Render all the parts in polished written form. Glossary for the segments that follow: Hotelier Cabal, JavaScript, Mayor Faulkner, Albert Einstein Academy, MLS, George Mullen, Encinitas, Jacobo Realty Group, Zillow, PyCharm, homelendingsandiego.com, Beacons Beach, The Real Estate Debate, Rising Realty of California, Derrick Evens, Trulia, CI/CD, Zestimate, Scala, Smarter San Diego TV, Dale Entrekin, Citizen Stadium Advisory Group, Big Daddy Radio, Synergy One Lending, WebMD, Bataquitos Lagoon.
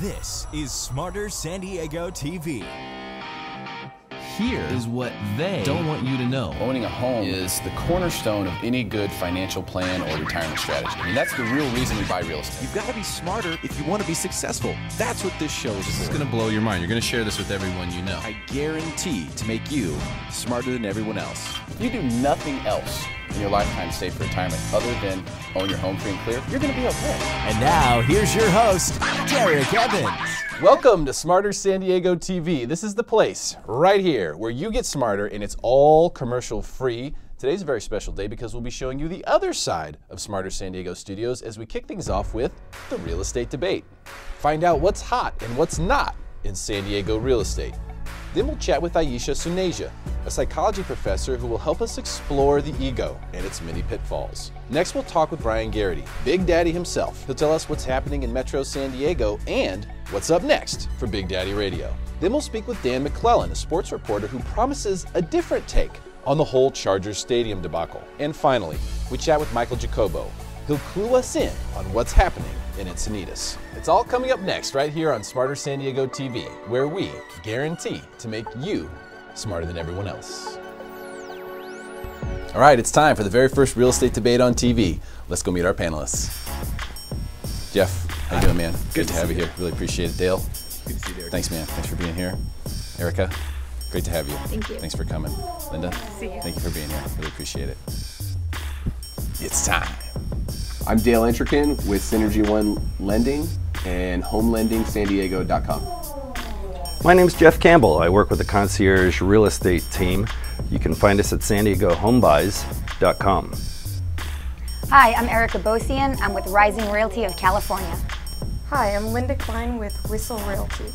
This is Smarter San Diego TV. Here is what they don't want you to know. Owning a home is the cornerstone of any good financial plan or retirement strategy. I mean, that's the real reason you buy real estate. You've got to be smarter if you want to be successful. That's what this show is for. It's going to blow your mind. You're going to share this with everyone you know. I guarantee to make you smarter than everyone else. If you do nothing else in your lifetime save for retirement other than own your home free and clear, you're going to be okay. And now, here's your host, Derrick Evens. Welcome to Smarter San Diego TV. This is the place right here where you get smarter, and it's all commercial free. Today's a very special day because we'll be showing you the other side of Smarter San Diego Studios as we kick things off with the real estate debate. Find out what's hot and what's not in San Diego real estate. Then we'll chat with Ayesha Suneja, a psychology professor who will help us explore the ego and its many pitfalls. Next, we'll talk with Bryan Garrity, Big Daddy himself. He'll tell us what's happening in Metro San Diego and what's up next for Big Daddy Radio. Then we'll speak with Dan McLellan, a sports reporter who promises a different take on the whole Chargers Stadium debacle. And finally, we chat with Michael Jacobo. He'll clue us in on what's happening in Encinitas. It's all coming up next right here on Smarter San Diego TV, where we guarantee to make you smarter than everyone else. All right, it's time for the very first real estate debate on TV. Let's go meet our panelists. Jeff, how you doing, man? Good to have you here. Really appreciate it. Dale, good to see you there. Thanks, man. Thanks for being here. Erica, great to have you. Thank you. Thanks for coming. Linda, see you. Thank you for being here. Really appreciate it. It's time. I'm Dale Entrekin with Synergy One Lending and HomeLendingSanDiego.com. My name's Jeff Campbell. I work with the Concierge Real Estate team. You can find us at SanDiegoHomeBuys.com. Hi, I'm Erica Bocian. I'm with Rising Realty of California. Hi, I'm Linda Kline with Whistle Realty.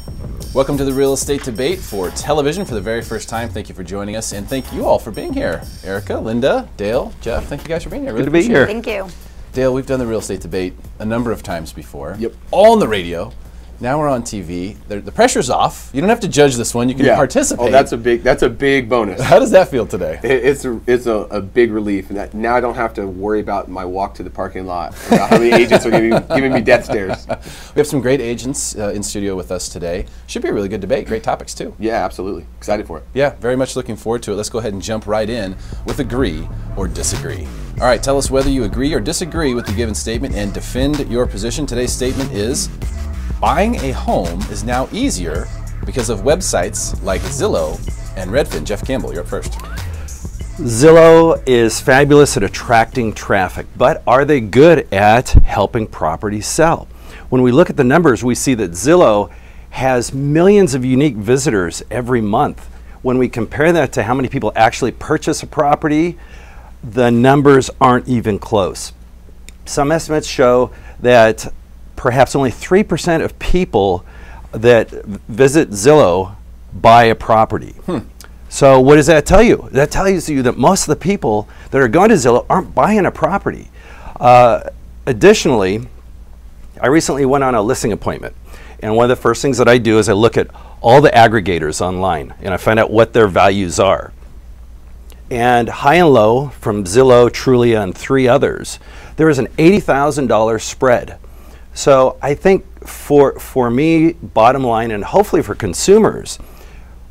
Welcome to the Real Estate Debate for television for the very first time. Thank you for joining us, and thank you all for being here. Erica, Linda, Dale, Jeff, thank you guys for being here. Really good to be here. Thank you. Dale, we've done the real estate debate a number of times before. Yep. All on the radio. Now we're on TV. The pressure's off. You don't have to judge this one. You can participate. Oh, that's a big bonus. How does that feel today? It's a big relief. And that, now I don't have to worry about my walk to the parking lot, about how many agents are giving me death stares. We have some great agents in studio with us today. Should be a really good debate. Great topics, too. Yeah, absolutely. Excited for it. Yeah, very much looking forward to it. Let's go ahead and jump right in with agree or disagree. All right, tell us whether you agree or disagree with the given statement and defend your position. Today's statement is: buying a home is now easier because of websites like Zillow and Redfin. Jeff Campbell, you're up first. Zillow is fabulous at attracting traffic, but are they good at helping properties sell? When we look at the numbers, we see that Zillow has millions of unique visitors every month. When we compare that to how many people actually purchase a property, the numbers aren't even close. Some estimates show that perhaps only 3% of people that visit Zillow buy a property. So what does that tell you? That tells you that most of the people that are going to Zillow aren't buying a property. Additionally, I recently went on a listing appointment, and one of the first things that I do is I look at all the aggregators online and I find out what their values are. And High and Low from Zillow, Trulia, and 3 others, there is an $80,000 spread. So I think for me, bottom line, and hopefully for consumers,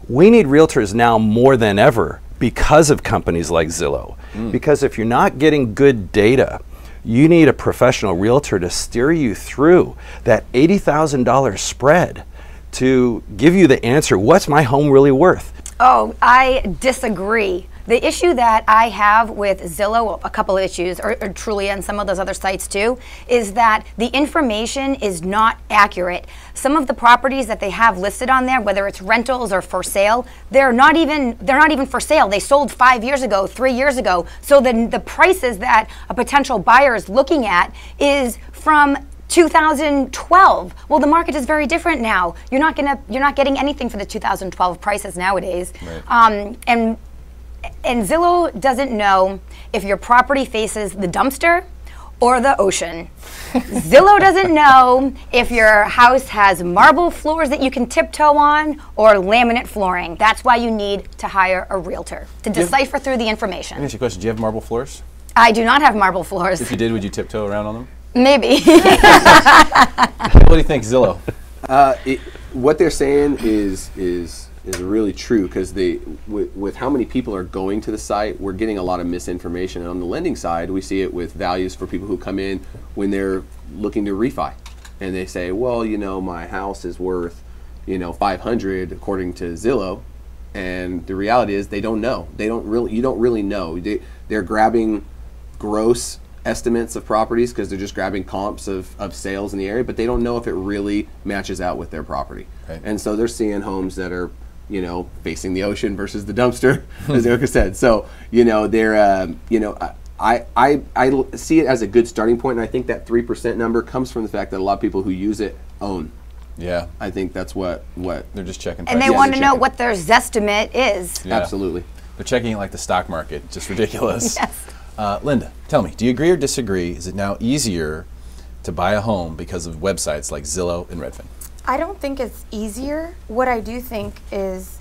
we need realtors now more than ever because of companies like Zillow. Because if you're not getting good data, you need a professional realtor to steer you through that $80,000 spread to give you the answer, what's my home really worth? Oh, I disagree. The issue that I have with Zillow, a couple of issues, or Trulia and some of those other sites too, is that the information is not accurate. Some of the properties that they have listed on there, whether it's rentals or for sale, they're not even for sale. They sold 5 years ago, 3 years ago. So then the prices that a potential buyer is looking at is from 2012. Well, the market is very different now. You're not getting anything for the 2012 prices nowadays. Right. And Zillow doesn't know if your property faces the dumpster or the ocean. Zillow doesn't know if your house has marble floors that you can tiptoe on or laminate flooring. That's why you need to hire a realtor to decipher through the information. Let me ask you a question. Do you have marble floors? I do not have marble floors. If you did, would you tiptoe around on them? Maybe. What do you think, Zillow? What they're saying is really true, because with how many people are going to the site, we're getting a lot of misinformation. And on the lending side, we see it with values for people who come in when they're looking to refi, and they say, well, you know, my house is worth, you know, 500 according to Zillow, and the reality is they don't know. They don't really, you don't really know. They're grabbing gross estimates of properties because they're just grabbing comps of sales in the area, but they don't know if it really matches out with their property. Right. And so they're seeing homes that are, you know, facing the ocean versus the dumpster, as Erica said. So, you know, they're, you know, I see it as a good starting point, and I think that 3% number comes from the fact that a lot of people who use it own. Yeah, I think that's what they're just checking. And they want to know what their Zestimate is. Yeah. Absolutely, they're checking it like the stock market. Just ridiculous. Yes. Linda, tell me, do you agree or disagree? Is it now easier to buy a home because of websites like Zillow and Redfin? I don't think it's easier. What I do think is,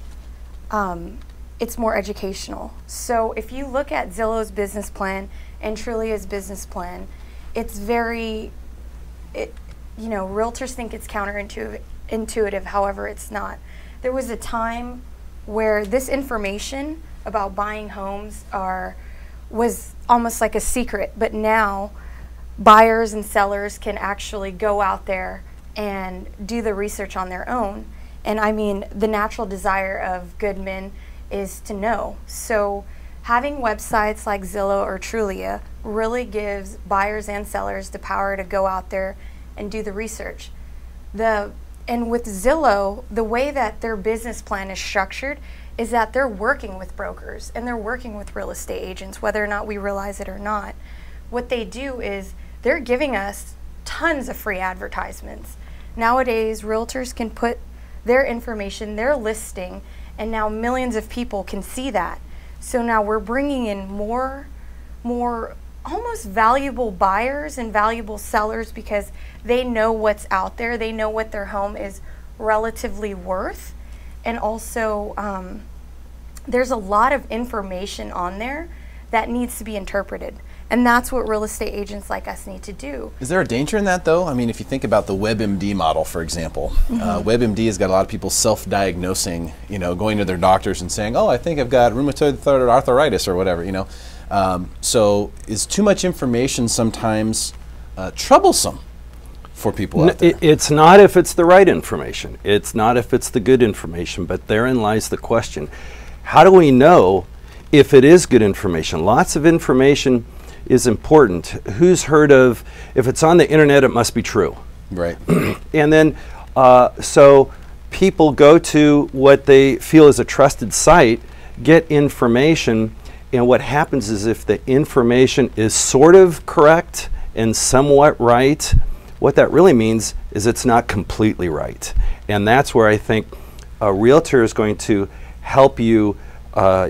it's more educational. So if you look at Zillow's business plan and Trulia's business plan, it's very, you know, realtors think it's counterintuitive, however it's not. There was a time where this information about buying homes was almost like a secret, but now buyers and sellers can actually go out there and do the research on their own. And I mean, the natural desire of good men is to know. So having websites like Zillow or Trulia really gives buyers and sellers the power to go out there and do the research. And with Zillow, the way that their business plan is structured is that they're working with brokers and they're working with real estate agents, whether or not we realize it or not. What they do is they're giving us tons of free advertisements. Nowadays, realtors can put their information, their listing, and now millions of people can see that. So now we're bringing in more almost valuable buyers and valuable sellers because they know what's out there. They know what their home is relatively worth. And also, there's a lot of information on there that needs to be interpreted. And that's what real estate agents like us need to do. Is there a danger in that, though? I mean, if you think about the WebMD model, for example, WebMD has got a lot of people self-diagnosing, you know, going to their doctors and saying, oh, I think I've got rheumatoid arthritis or whatever, you know. So is too much information sometimes troublesome for people out there? It's not if it's the right information. It's not if it's the good information, but therein lies the question. How do we know if it is good information? Lots of information is important. Who's heard of, if it's on the internet, it must be true. Right. And then, so people go to what they feel is a trusted site, get information, and what happens is if the information is sort of correct and somewhat right, what that really means is it's not completely right. And that's where I think a realtor is going to help you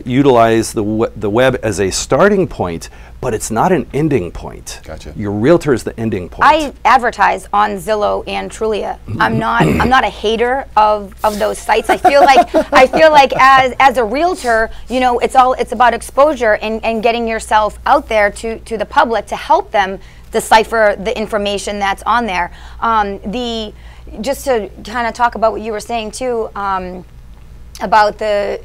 utilize the web as a starting point, but it's not an ending point. Gotcha. Your realtor is the ending point. I advertise on Zillow and Trulia. I'm not a hater of those sites. I feel like as a realtor, you know, it's about exposure and getting yourself out there to the public to help them decipher the information that's on there. Just to kind of talk about what you were saying too, about the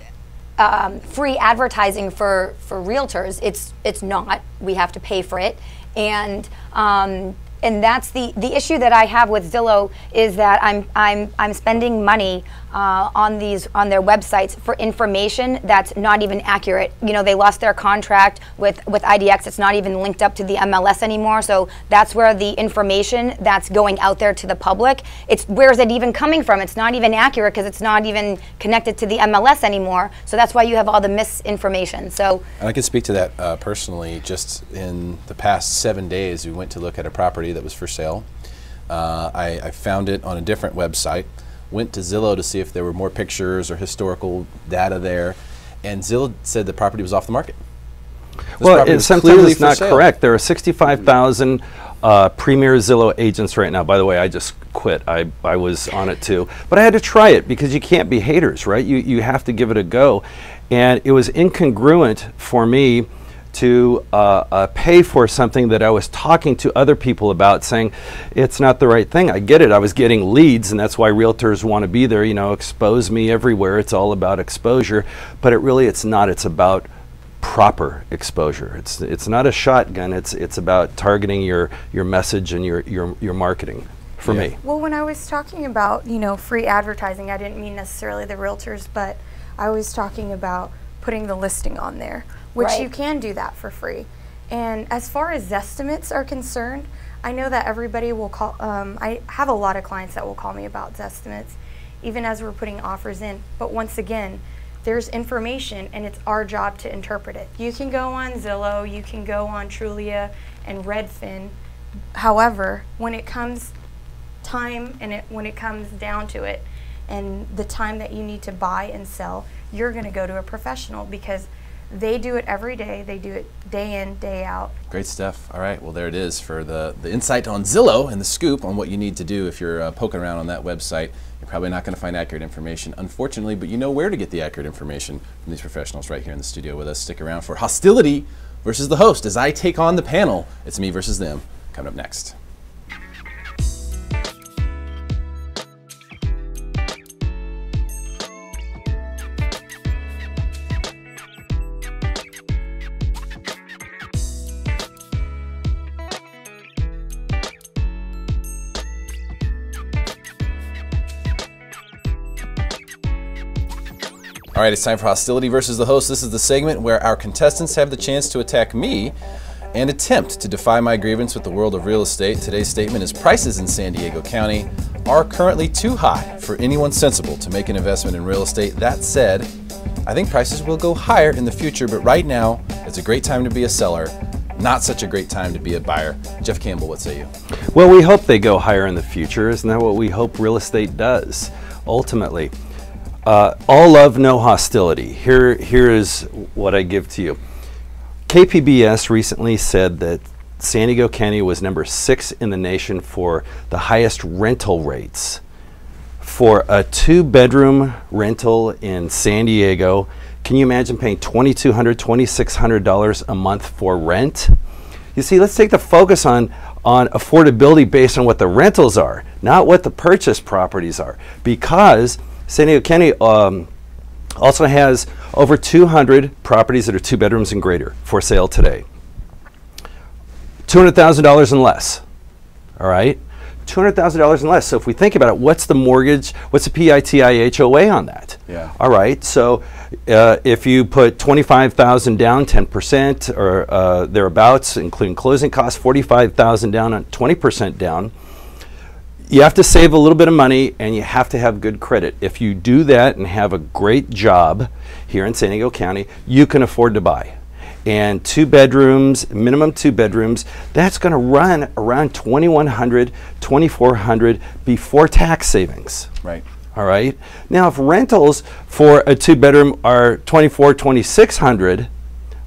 free advertising for realtors, it's not. We have to pay for it, and that's the issue that I have with Zillow is that I'm spending money on their websites for information that's not even accurate. You know, they lost their contract with IDX. It's not even linked up to the MLS anymore. So that's where the information that's going out there to the public, where is it even coming from? It's not even accurate because it's not even connected to the MLS anymore. So that's why you have all the misinformation. So I can speak to that personally. Just in the past 7 days, we went to look at a property that was for sale. I found it on a different website, went to Zillow to see if there were more pictures or historical data there, and Zillow said the property was off the market. Well, sometimes it's not correct. There are 65,000 premier Zillow agents right now. By the way, I just quit. I was on it too, but I had to try it because you can't be haters, right? You have to give it a go, and it was incongruent for me to pay for something that I was talking to other people about, saying it's not the right thing. I get it. I was getting leads, and that's why realtors want to be there, you know, expose me everywhere. It's all about exposure, but it really, it's not. It's about proper exposure. It's not a shotgun. It's about targeting your message and your marketing. For me. Well, when I was talking about, you know, free advertising, I didn't mean necessarily the realtors, but I was talking about putting the listing on there, which you can do that for free. And as far as Zestimates are concerned, I know that everybody will call, I have a lot of clients that will call me about Zestimates, even as we're putting offers in. But once again, there's information and it's our job to interpret it. You can go on Zillow, you can go on Trulia and Redfin. However, when it comes time and when it comes down to it and the time that you need to buy and sell, you're going to go to a professional because they do it every day. They do it day in, day out. Great stuff. All right. Well, there it is for the insight on Zillow and the scoop on what you need to do if you're poking around on that website. You're probably not going to find accurate information, unfortunately, but you know where to get the accurate information from these professionals right here in the studio with us. Stick around for Hostility versus the Host as I take on the panel. It's me versus them coming up next. All right, it's time for Hostility versus the Host. This is the segment where our contestants have the chance to attack me and attempt to defy my grievance with the world of real estate. Today's statement is prices in San Diego County are currently too high for anyone sensible to make an investment in real estate. That said, I think prices will go higher in the future, but right now, it's a great time to be a seller, not such a great time to be a buyer. Jeff Campbell, what say you? Well, we hope they go higher in the future. Isn't that what we hope real estate does, ultimately? All love, no hostility. Here is what I give to you. KPBS recently said that San Diego County was number 6 in the nation for the highest rental rates. For a 2-bedroom rental in San Diego, can you imagine paying $2,200, $2,600 a month for rent? You see, let's take the focus on affordability based on what the rentals are, not what the purchase properties are, because San Diego County also has over 200 properties that are 2 bedrooms and greater for sale today. $200,000 and less, all right? $200,000 and less. So if we think about it, what's the mortgage, what's the PITI HOA on that? Yeah. All right, so if you put $25,000 down, 10% or thereabouts, including closing costs, $45,000 down on 20% down, you have to save a little bit of money and you have to have good credit. If you do that and have a great job here in San Diego County, you can afford to buy. And 2 bedrooms, minimum 2 bedrooms, that's going to run around $2,100, $2,400 before tax savings. Right. All right. Now, if rentals for a 2-bedroom are $2,400, $2,600,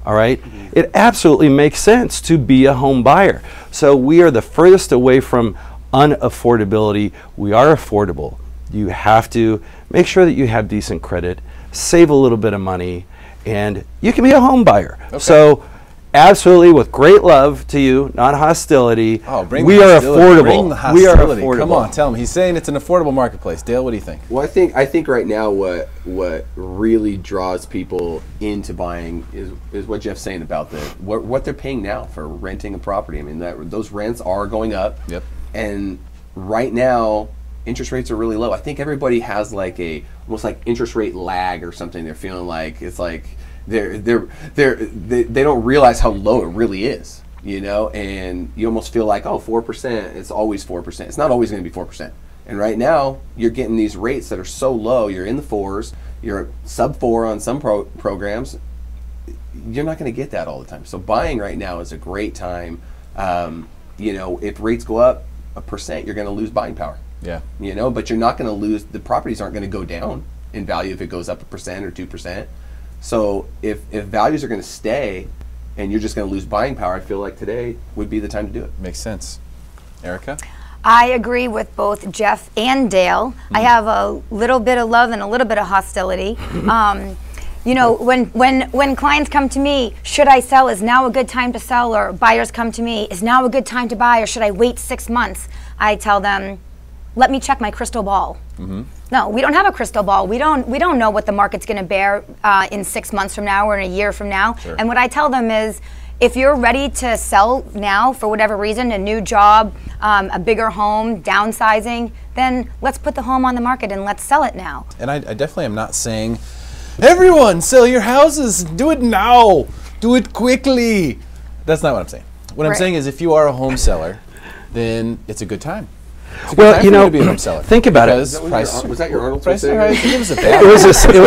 all right, it absolutely makes sense to be a home buyer. So we are the furthest away from unaffordability. We are affordable. You have to make sure that you have decent credit, save a little bit of money, and you can be a home buyer. Okay. So absolutely, with great love to you, not hostility. Oh, bring we are affordable. Bring the hostility. We are affordable. Come on, tell him. He's saying it's an affordable marketplace. Dale, what do you think? Well, I think right now what really draws people into buying is what Jeff's saying about what they're paying now for renting a property. I mean, those rents are going up. Yep. And right now, interest rates are really low. I think everybody has like almost like interest rate lag or something. They're feeling like it's like they don't realize how low it really is, you know. And you almost feel like, oh, 4%. It's always 4%. It's not always going to be 4%. And right now, you're getting these rates that are so low. You're in the 4s. You're sub 4 on some programs. You're not going to get that all the time. So buying right now is a great time. You know, if rates go up 1%, you're going to lose buying power. Yeah. You know, but you're not going to lose, the properties aren't going to go down in value if it goes up 1% or 2%. So if values are going to stay and you're just going to lose buying power, I feel like today would be the time to do it. Makes sense. Erica? I agree with both Jeff and Dale. I have a little bit of love and a little bit of hostility. You know, when clients come to me, should I sell? Is now a good time to sell? Or buyers come to me, is now a good time to buy? Or should I wait 6 months? I tell them, let me check my crystal ball. Mm-hmm. No, we don't have a crystal ball. We don't know what the market's going to bear in 6 months from now or in a year from now. Sure. And what I tell them is, if you're ready to sell now for whatever reason, a new job, a bigger home, downsizing, then let's put the home on the market and let's sell it now. And I definitely am not saying, everyone sell your houses, do it now, do it quickly. That's not what I'm saying. What I'm saying is, if you are a home seller, then it's a good time. Well, you know, think about it. Was that your Arnold Schwarzenegger?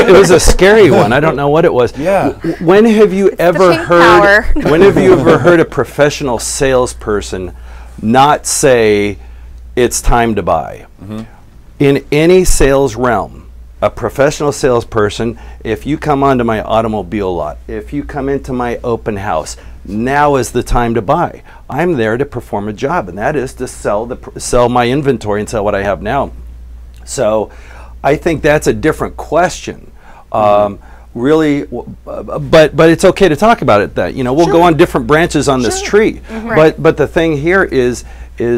It was a scary one. I don't know what it was. Yeah. When have you ever heard? When have you ever heard a professional salesperson not say, "It's time to buy"? Mm-hmm. In any sales realm, a professional salesperson, if you come onto my automobile lot, if you come into my open house, now is the time to buy. I'm there to perform a job, and that is to sell my inventory and sell what I have now. So I think that's a different question. Really, but it's okay to talk about it. That, you know, we'll go on different branches on this tree. Right. But the thing here is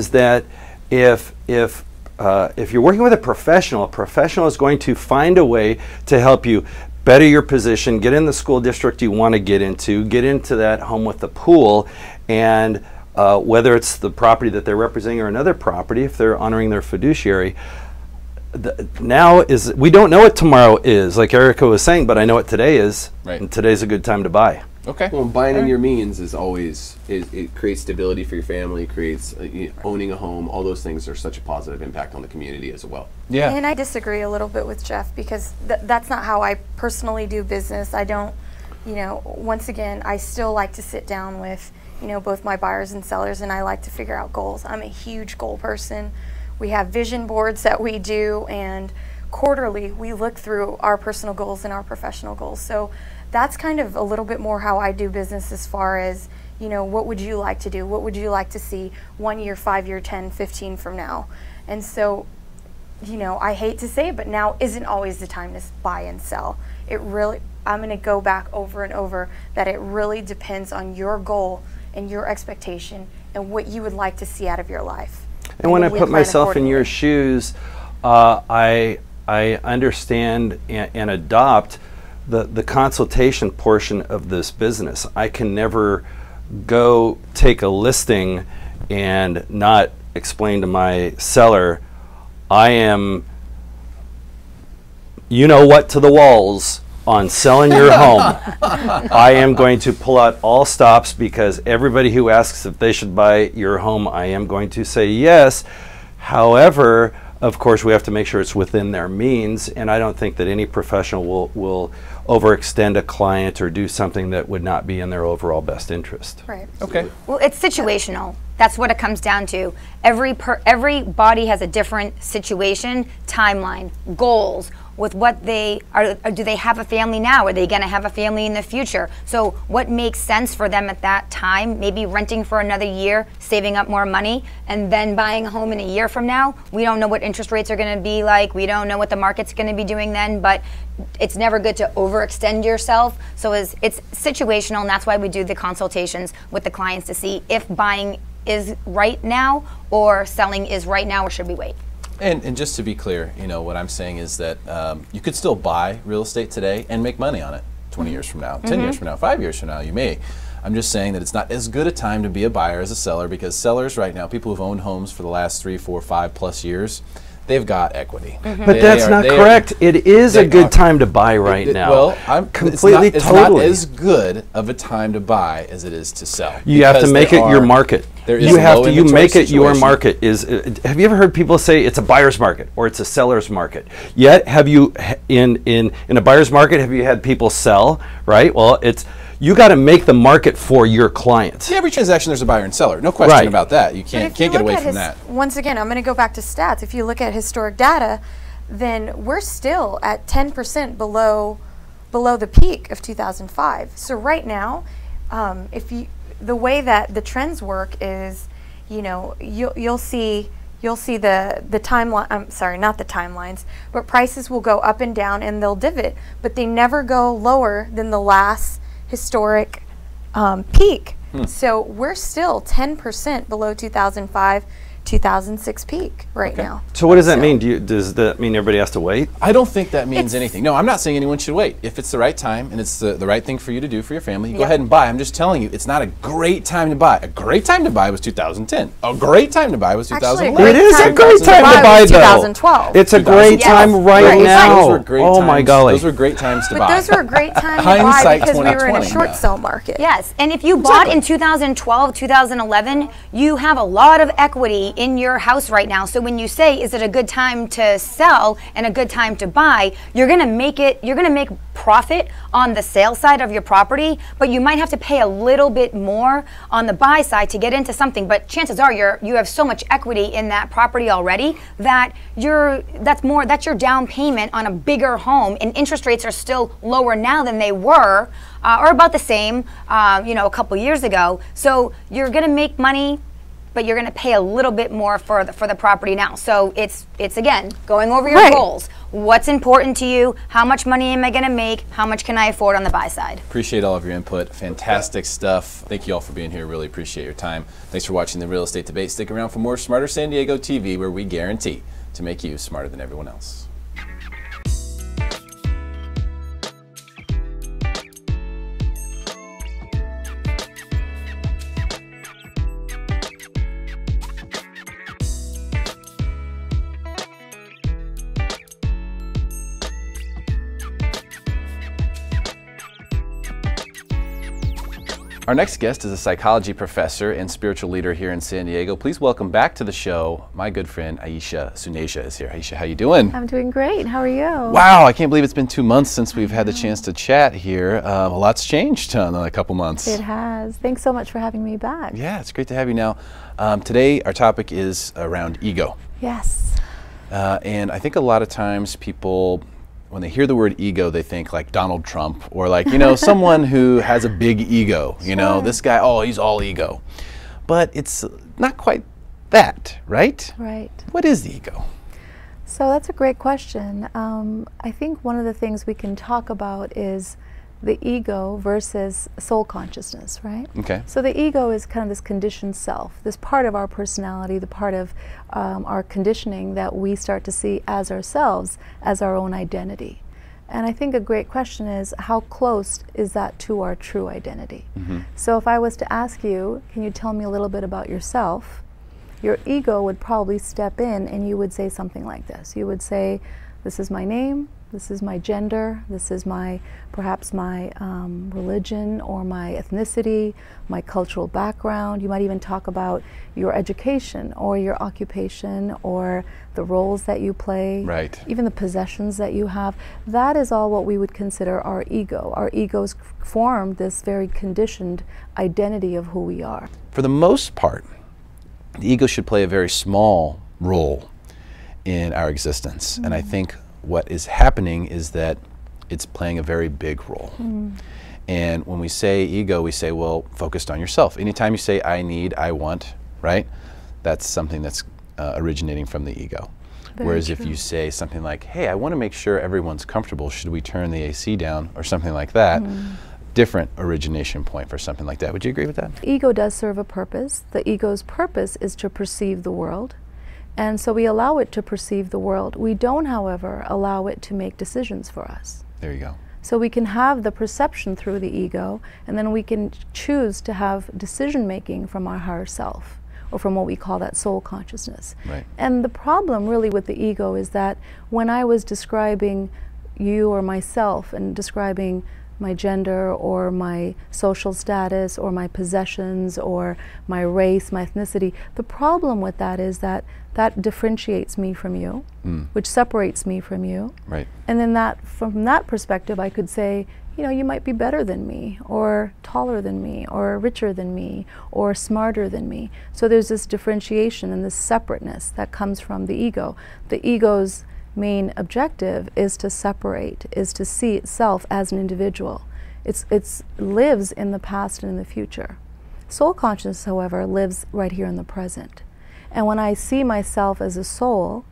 that if you're working with a professional is going to find a way to help you better your position, get in the school district you want to get into that home with the pool, and whether it's the property that they're representing or another property, if they're honoring their fiduciary. Now is, we don't know what tomorrow is, like Erica was saying, but I know what today is, and today's a good time to buy. Okay. Well, buying in your means is always, it creates stability for your family, creates owning a home. All those things are such a positive impact on the community as well. Yeah. And I disagree a little bit with Jeff, because that's not how I personally do business. I don't, you know, once again, I still like to sit down with, you know, both my buyers and sellers, and I like to figure out goals. I'm a huge goal person. We have vision boards that we do, and quarterly we look through our personal goals and our professional goals. So that's kind of a little bit more how I do business, as far as, you know, what would you like to do? What would you like to see 1 year, 5 year, 10, 15 from now? And so, you know, I hate to say it, but now isn't always the time to buy and sell. It really, I'm gonna go back over and over that it really depends on your goal and your expectation and what you would like to see out of your life. And when I put myself in your shoes, I understand and adopt the consultation portion of this business. I can never go take a listing and not explain to my seller, I am, you know what, to the walls on selling your home. I am going to pull out all stops, because everybody who asks if they should buy your home, I am going to say yes. However, of course, we have to make sure it's within their means, and I don't think that any professional will overextend a client or do something that would not be in their overall best interest. Right. Okay. Well, it's situational. That's what it comes down to. Everybody has a different situation, timeline, goals, with what they are. Do they have a family now? Are they going to have a family in the future? So what makes sense for them at that time? Maybe renting for another year, saving up more money, and then buying a home in a year from now. We don't know what interest rates are going to be like. We don't know what the market's going to be doing then, but it's never good to overextend yourself. So it's situational, and that's why we do the consultations with the clients to see if buying is right now or selling is right now, or should we wait? And just to be clear, you know, what I'm saying is that you could still buy real estate today and make money on it 20 years from now, 10 years from now, 5 years from now, you may. I'm just saying that it's not as good a time to be a buyer as a seller, because sellers right now, people who've owned homes for the last 3, 4, 5+ years, they've got equity. But that's not correct. It is a good time to buy right now. Well, I'm completely, totally. It's not as good of a time to buy as it is to sell. You have to make it your market. You have to. You make it your market. Is have you ever heard people say it's a buyer's market or it's a seller's market? Yet, have you in a buyer's market? Have you had people sell? Right. Well, it's. You got to make the market for your clients. Yeah, every transaction there's a buyer and seller. No question about that. You can't get away from that. Once again, I'm going to go back to stats. If you look at historic data, then we're still at 10% below the peak of 2005. So right now, the way that the trends work is, you know, you'll see you'll see the timeline, I'm sorry, not the timelines, but prices will go up and down and they'll divot, but they never go lower than the last historic peak. Hmm. So we're still 10% below 2005, 2006 peak right okay. now. So what does that mean? Does that mean everybody has to wait? I don't think that means anything. No, I'm not saying anyone should wait. If it's the right time and it's the right thing for you to do for your family, you go ahead and buy. I'm just telling you, it's not a great time to buy. A great time to buy was 2010. A great time to buy was 2011. It is a great time to buy though. 2012. It's a great time right now. Oh my golly. Those were great times to buy. But those were a great time to buy because we were in a short sale market. Yes, and if you bought in 2012, 2011, you have a lot of equity in your house right now. So when you say, is it a good time to sell and a good time to buy, you're gonna make it, you're gonna make profit on the sale side of your property, but you might have to pay a little bit more on the buy side to get into something. But chances are you have so much equity in that property already that that's your down payment on a bigger home, and interest rates are still lower now than they were or about the same you know, a couple years ago. So you're gonna make money, but you're going to pay a little bit more for the property now. So it's again, going over your goals. What's important to you? How much money am I going to make? How much can I afford on the buy side? Appreciate all of your input. Fantastic stuff. Thank you all for being here. Really appreciate your time. Thanks for watching The Real Estate Debate. Stick around for more Smarter San Diego TV, where we guarantee to make you smarter than everyone else. Our next guest is a psychology professor and spiritual leader here in San Diego. Please welcome back to the show, my good friend, Ayesha Suneja is here. Ayesha, how you doing? I'm doing great. How are you? Wow, I can't believe it's been 2 months since we've had the chance to chat here. A lot's changed in a couple months. It has. Thanks so much for having me back. Yeah, it's great to have you now. Today, our topic is around ego. Yes. And I think a lot of times people, when they hear the word ego, they think like Donald Trump or like, you know, someone who has a big ego, you know, this guy, oh, he's all ego. But it's not quite that, right? Right. What is the ego? So that's a great question. I think one of the things we can talk about is the ego versus soul consciousness, right? Okay. So the ego is kind of this conditioned self, this part of our personality, the part of our conditioning that we start to see as ourselves, as our own identity. And I think a great question is, how close is that to our true identity? Mm-hmm. So if I was to ask you, can you tell me a little bit about yourself? Your ego would probably step in and you would say something like this. You would say, this is my name, this is my gender, this is my, perhaps my religion or my ethnicity, my cultural background. You might even talk about your education or your occupation or the roles that you play, right, even the possessions that you have. That is all what we would consider our ego. Our egos form this very conditioned identity of who we are. For the most part, the ego should play a very small role in our existence. Mm-hmm. And I think what is happening is that it's playing a very big role. Mm. And when we say ego, we say, well, focused on yourself. Anytime you say, I need, I want, right? That's something that's originating from the ego. Very Whereas true. If you say something like, hey, I want to make sure everyone's comfortable, should we turn the AC down or something like that? Mm. Different origination point for something like that. Would you agree with that? Ego does serve a purpose. The ego's purpose is to perceive the world. And so we allow it to perceive the world. We don't, however, allow it to make decisions for us. There you go. So we can have the perception through the ego, and then we can choose to have decision making from our higher self, or from what we call that soul consciousness. Right. And the problem really with the ego is that when I was describing you or myself and describing my gender or my social status or my possessions or my race, my ethnicity, the problem with that is that that differentiates me from you, which separates me from you. Right. And then that, from that perspective, I could say, you know, you might be better than me, or taller than me, or richer than me, or smarter than me. So there's this differentiation and this separateness that comes from the ego. The ego's main objective is to separate, is to see itself as an individual. It's lives in the past and in the future. Soul consciousness, however, lives right here in the present. And when I see myself as a soul,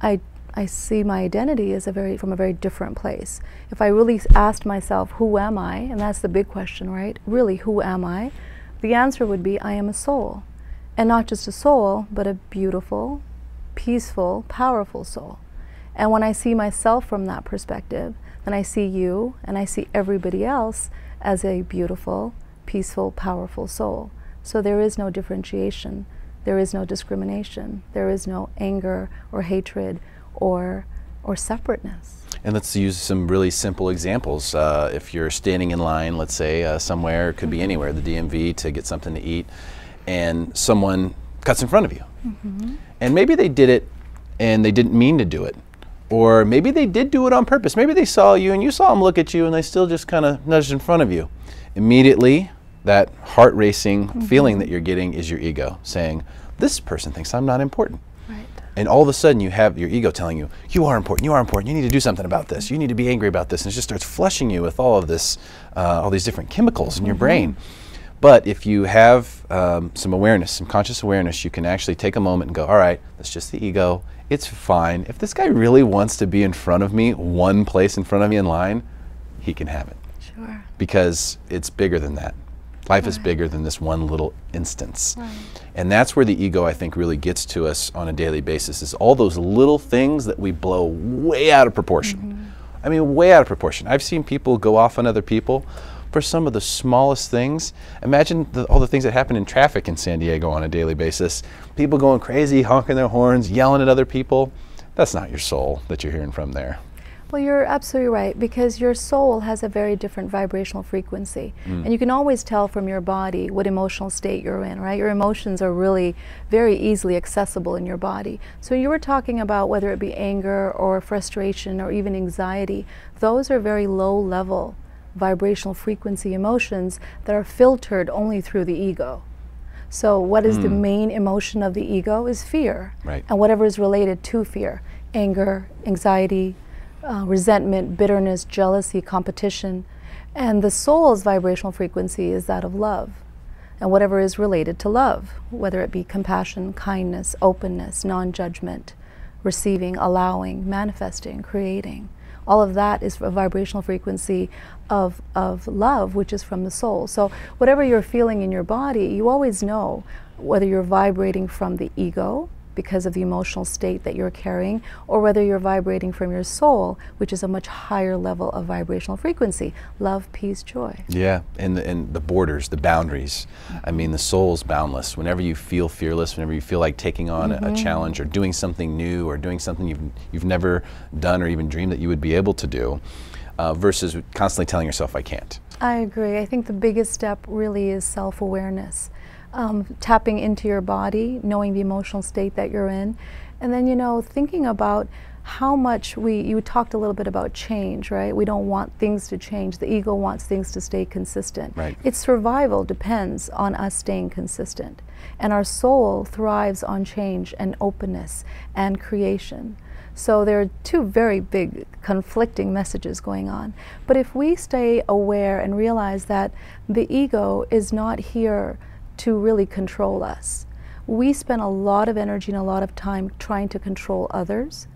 I see my identity as from a very different place. If I really asked myself, who am I? And that's the big question, right? Really, who am I? The answer would be, I am a soul. And not just a soul, but a beautiful, peaceful, powerful soul. And when I see myself from that perspective, then I see you and I see everybody else as a beautiful, peaceful, powerful soul. So there is no differentiation. There is no discrimination. There is no anger or hatred or separateness. And let's use some really simple examples. If you're standing in line, let's say, somewhere, it could be anywhere, the DMV, to get something to eat, and someone cuts in front of you. Mm-hmm. And maybe they did it and they didn't mean to do it. Or maybe they did do it on purpose. Maybe they saw you and you saw them look at you and they still just kind of nudged in front of you. Immediately, that heart racing feeling that you're getting is your ego saying, this person thinks I'm not important. Right. And all of a sudden you have your ego telling you, you are important, you need to do something about this, you need to be angry about this. And it just starts flushing you with all of this, all these different chemicals in your brain. But if you have some awareness, some conscious awareness, you can actually take a moment and go, all right, that's just the ego. It's fine. If this guy really wants to be in front of me, one place in front of me in line, he can have it. Sure. Because it's bigger than that. Life is bigger than this one little instance. Right. And that's where the ego, I think, really gets to us on a daily basis, is all those little things that we blow way out of proportion. I mean, way out of proportion. I've seen people go off on other people for some of the smallest things. Imagine all the things that happen in traffic in San Diego on a daily basis. People going crazy, honking their horns, yelling at other people. That's not your soul that you're hearing from there. Well, you're absolutely right, because your soul has a very different vibrational frequency. And you can always tell from your body what emotional state you're in, right? Your emotions are really very easily accessible in your body. So you were talking about whether it be anger or frustration or even anxiety. Those are very low level vibrational frequency emotions that are filtered only through the ego. So what is the main emotion of the ego is fear, right? And whatever is related to fear, anger, anxiety, resentment, bitterness, jealousy, competition. And the soul's vibrational frequency is that of love, and whatever is related to love, whether it be compassion, kindness, openness, non-judgment, receiving, allowing, manifesting, creating. All of that is a vibrational frequency of love, which is from the soul. So whatever you're feeling in your body, you always know whether you're vibrating from the ego because of the emotional state that you're carrying, or whether you're vibrating from your soul, which is a much higher level of vibrational frequency. Love, peace, joy. Yeah, and the borders, the boundaries. I mean, the soul's boundless. Whenever you feel fearless, whenever you feel like taking on a challenge or doing something new or doing something you've never done or even dreamed that you would be able to do, versus constantly telling yourself, I can't. I agree. I think the biggest step really is self-awareness. Tapping into your body, knowing the emotional state that you're in, and then, you know, thinking about how much you talked a little bit about change, right? We don't want things to change. The ego wants things to stay consistent. Right. Its survival depends on us staying consistent, and our soul thrives on change and openness and creation. So there are two very big conflicting messages going on. But if we stay aware and realize that the ego is not here to really control us. We spend a lot of energy and a lot of time trying to control others,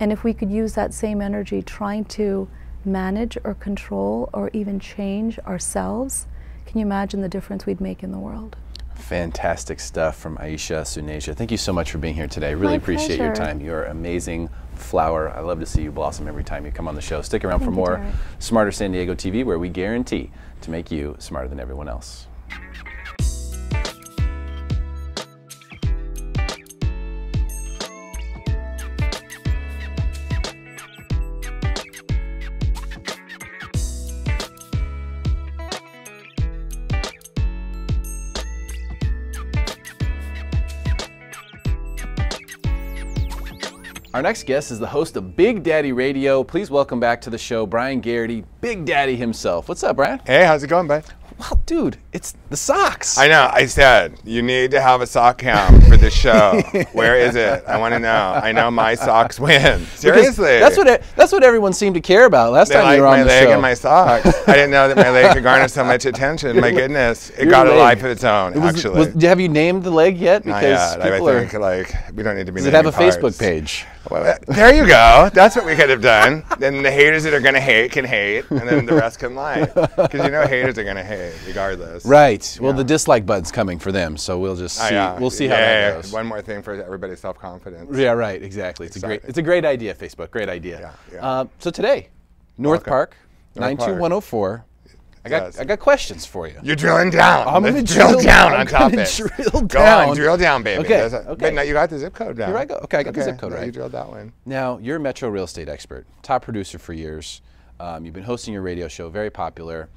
and if we could use that same energy trying to manage or control or even change ourselves, can you imagine the difference we'd make in the world? Fantastic stuff from Ayesha Suneja. Thank you so much for being here today. I really appreciate your time. You're amazing flower. I love to see you blossom every time you come on the show. Stick around for more Smarter San Diego TV, where we guarantee to make you smarter than everyone else. Our next guest is the host of Big Daddy Radio. Please welcome back to the show, Bryan Garrity, Big Daddy himself. What's up, Bryan? Hey, how's it going, bud? Well, dude, it's the socks. I know. I said, you need to have a sock cam for this show. Where is it? I want to know. I know my socks win. Seriously. Because that's what everyone seemed to care about last time you were on the show. My leg and my socks. I didn't know that my leg could garner so much attention. My goodness. It got a life of its own, actually. Have you named the leg yet? Because not yet. People I think, like, we don't need to be naming cars. Does it have a Facebook page? Well, there you go. That's what we could have done. Then the haters that are going to hate can hate, and then the rest can like. Because you know haters are going to hate regardless. Right. Well, the dislike button's coming for them, so we'll just see. We'll see how that goes. One more thing for everybody's self-confidence. Yeah, right. Exactly. It's a great. It's a great idea, Facebook. Great idea. So today, North Park, 92104. I got questions for you. You're drilling down. I'm going to drill down on topics. Go on, drill down, baby. Okay. But now you got the zip code down. Here I go. Okay, I got the zip code right. You drilled that one. Now, you're a metro real estate expert, top producer for years. You've been hosting your radio show, very popular.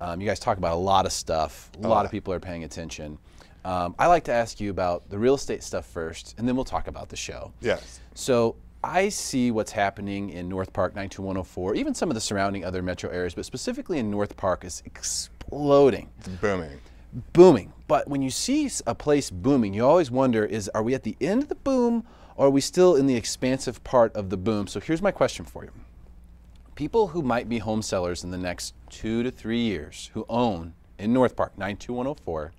You guys talk about a lot of stuff. A lot of people are paying attention. I like to ask you about the real estate stuff first, and then we'll talk about the show. Yes. So I see what's happening in North Park, 92104, even some of the surrounding other metro areas, but specifically in North Park is exploding. It's booming. Booming. But when you see a place booming, you always wonder, is, are we at the end of the boom, or are we still in the expansive part of the boom? So here's my question for you. People who might be home sellers in the next 2 to 3 years who own in North Park, 92104,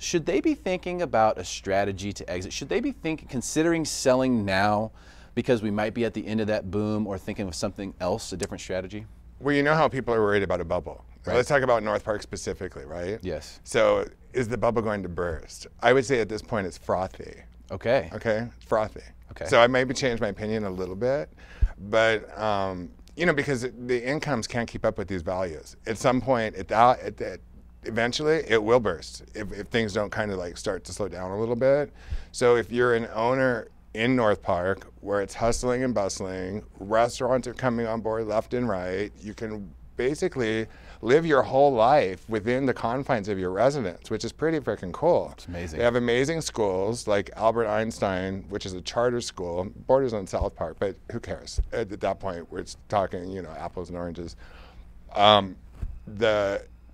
should they be thinking about a strategy to exit? Should they be considering selling now because we might be at the end of that boom, or thinking of something else, a different strategy? Well, you know how people are worried about a bubble. Right. Let's talk about North Park specifically, right? Yes. So is the bubble going to burst? I would say at this point it's frothy. Okay. Okay, frothy. Okay. So I maybe change my opinion a little bit, but you know, because the incomes can't keep up with these values. At some point, eventually it will burst if things don't kind of like start to slow down a little bit. So if you're an owner in North Park where it's hustling and bustling, restaurants are coming on board left and right, you can basically live your whole life within the confines of your residence, which is pretty freaking cool. It's amazing. They have amazing schools like Albert Einstein, which is a charter school, borders on South Park, but who cares? At that point, we're talking, you know, apples and oranges.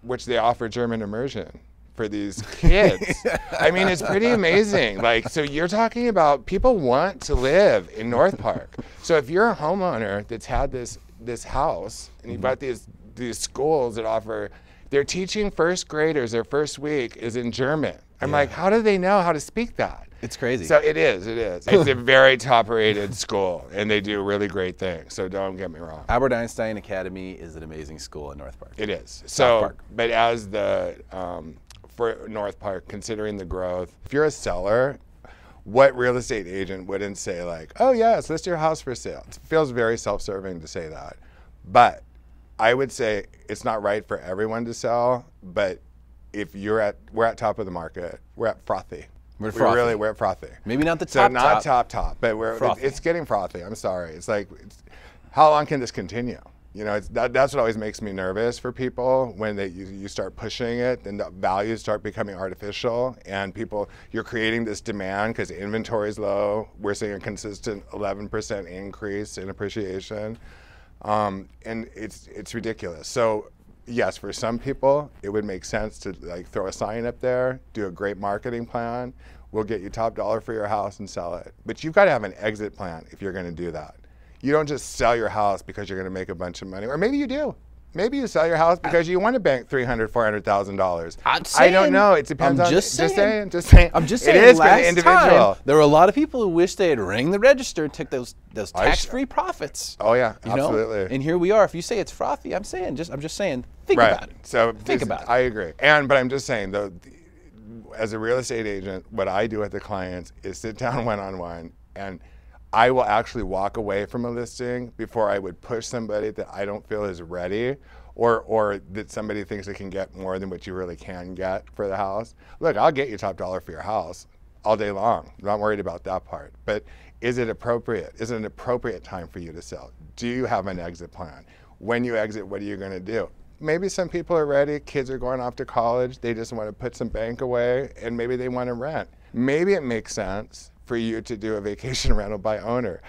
Which they offer German immersion for these kids. I mean, it's pretty amazing. Like, so you're talking about people want to live in North Park. So if you're a homeowner that's had this house and you bought these schools that offer, they're teaching first graders, their first week is in German. I'm like, how do they know how to speak that? It's crazy. So it is. It's a very top-rated school, and they do really great things, so don't get me wrong. Albert Einstein Academy is an amazing school in North Park. It is. So, but as the, for North Park, considering the growth, if you're a seller, what real estate agent wouldn't say like, oh yes, list your house for sale? It feels very self-serving to say that. But I would say it's not right for everyone to sell, but if you're at, we're at top of the market, we're at frothy. We're at frothy. Maybe not the top, top, but it's getting frothy. I'm sorry. It's like, how long can this continue? You know, that's what always makes me nervous for people when you start pushing it, and the values start becoming artificial, and you're creating this demand because inventory is low. We're seeing a consistent 11% increase in appreciation, and it's ridiculous. So. Yes, for some people, it would make sense to like throw a sign up there, do a great marketing plan. We'll get you top dollar for your house and sell it. But you've got to have an exit plan if you're going to do that. You don't just sell your house because you're going to make a bunch of money. Or maybe you do. Maybe you sell your house because you want to bank $300,000, $400,000. I don't know. It depends on. Just saying. I'm just saying. It is for the individual. There were a lot of people who wish they had rang the register and took those tax-free profits. Oh yeah, absolutely. You know? And here we are. If you say it's frothy, I'm just saying. Think about it. So think about it. I agree. But I'm just saying though, as a real estate agent, what I do with the clients is sit down one-on-one, and I will actually walk away from a listing before I would push somebody that I don't feel is ready, or that somebody thinks they can get more than what you really can get for the house. Look, I'll get you top dollar for your house all day long. I'm not worried about that part. But is it appropriate? Is it an appropriate time for you to sell? Do you have an exit plan? When you exit, what are you going to do? Maybe some people are ready. Kids are going off to college. They just want to put some bank away, and maybe they want to rent. Maybe it makes sense for you to do a vacation rental by owner.